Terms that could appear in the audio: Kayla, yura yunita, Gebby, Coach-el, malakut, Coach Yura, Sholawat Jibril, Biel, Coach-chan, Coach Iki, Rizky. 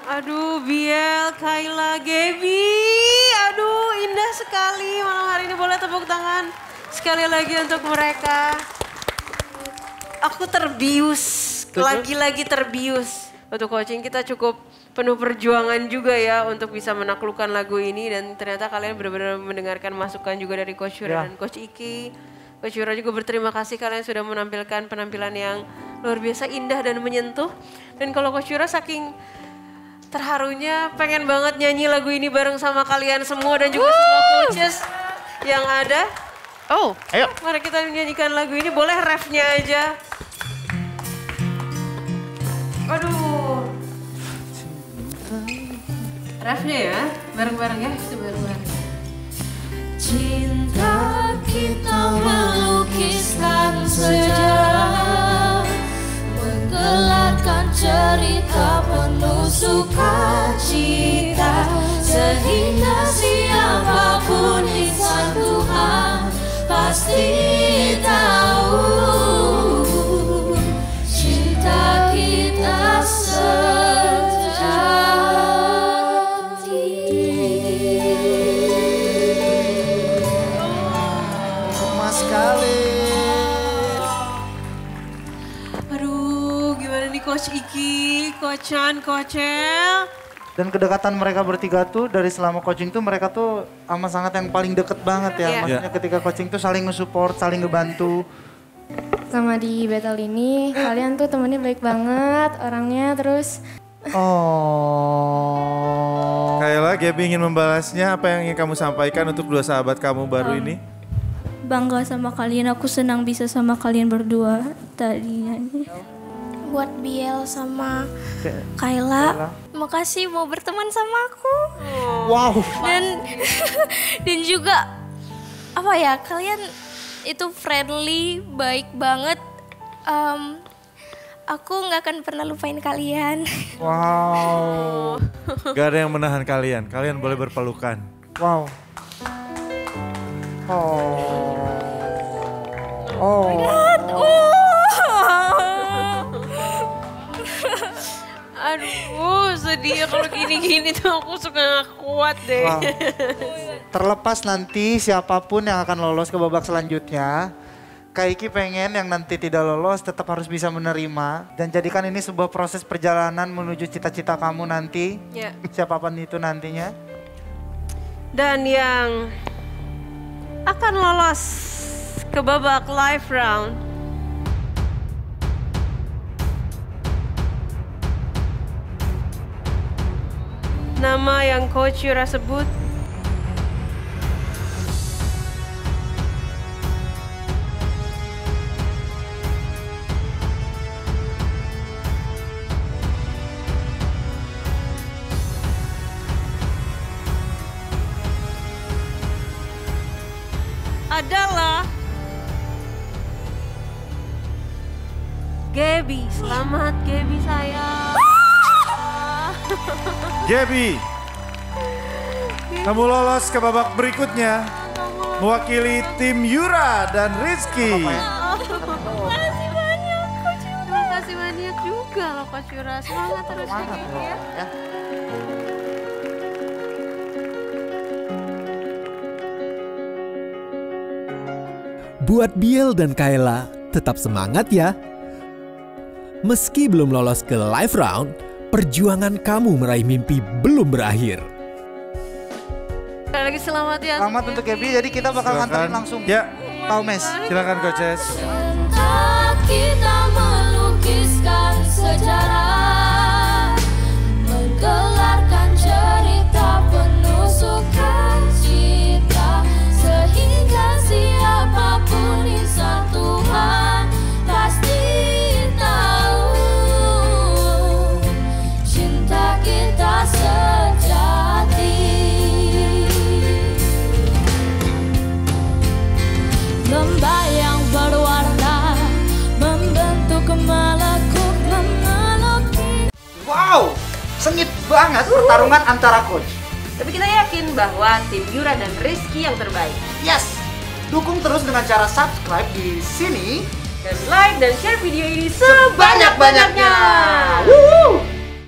Aduh, Biel, Kayla, Gebby. Aduh, indah sekali malam hari ini. Boleh tepuk tangan sekali lagi untuk mereka. Aku terbius, lagi-lagi terbius. Untuk coaching kita cukup penuh perjuangan juga ya untuk bisa menaklukkan lagu ini. Dan ternyata kalian benar-benar mendengarkan masukan juga dari Coach Yura dan Coach Iki. Coach Yura juga berterima kasih kalian sudah menampilkan penampilan yang luar biasa indah dan menyentuh. Dan kalau Coach Yura saking terharunya pengen banget nyanyi lagu ini bareng sama kalian semua dan juga semua coaches yang ada. Oh, ayo. Mari kita menyanyikan lagu ini, boleh refnya aja. Aduh. Refnya ya, bareng-bareng ya. Bareng-bareng. Cinta kita melukiskan sejarah, menggelarkan cerita penuh sukacita, sehingga siapapun insan Tuhan pasti tahu cinta kita sejati. Emas sekali. Aduh, gimana nih Coach Iki, Coach-chan, Coach-el? Dan kedekatan mereka bertiga tuh dari selama coaching tuh mereka tuh sama sangat yang paling deket banget ya. Maksudnya ketika coaching tuh saling nge-support, saling ngebantu. Sama di battle ini kalian tuh temennya baik banget orangnya terus. Oh. Kayla, Gebby ingin membalasnya apa yang ingin kamu sampaikan untuk dua sahabat kamu baru ini? Bangga sama kalian, aku senang bisa sama kalian berdua tadinya. Buat Biel sama Kayla, makasih mau berteman sama aku. Wow. Dan juga apa ya, kalian itu friendly, baik banget. Aku nggak akan pernah lupain kalian. Wow. Gak ada yang menahan kalian. Kalian boleh berpelukan. Wow. Oh. Oh. My God. Aduh, sedih kalau gini-gini tuh aku suka gak kuat deh. Wow. Terlepas nanti siapapun yang akan lolos ke babak selanjutnya, Kak Iki pengen yang nanti tidak lolos tetap harus bisa menerima. Dan jadikan ini sebuah proses perjalanan menuju cita-cita kamu nanti. Yeah. Siapapun itu nantinya. Dan yang akan lolos ke babak live round, nama yang Coach Yura sebut adalah Gebby. Selamat Gebby sayang. Gebby, kamu lolos ke babak berikutnya, mewakili tim Yura dan Rizky. Makasih banyak Coach Yura. Terima kasih banyak juga loh Coach Yura, semangat terus ya. Buat Biel dan Kayla, tetap semangat ya. Meski belum lolos ke live round, perjuangan kamu meraih mimpi belum berakhir. Lagi selamat ya. Selamat untuk Gebby. Jadi kita bakal nganterin langsung. Ya. Tau mes. Silakan coaches. Cinta kita melukiskan sejarah, menggelarkan cerita penuh sukacita, sehingga siapapun insan Tuhan pasti tahu cinta kita sejati. Lembah yang berwarna membentuk malakut memenuhi. Wow, sengit banget pertarungan antara coach. Tapi kita yakin bahwa tim Yura dan Rizky yang terbaik. Yes, dukung terus dengan cara subscribe di sini dan like dan share video ini sebanyak-banyaknya.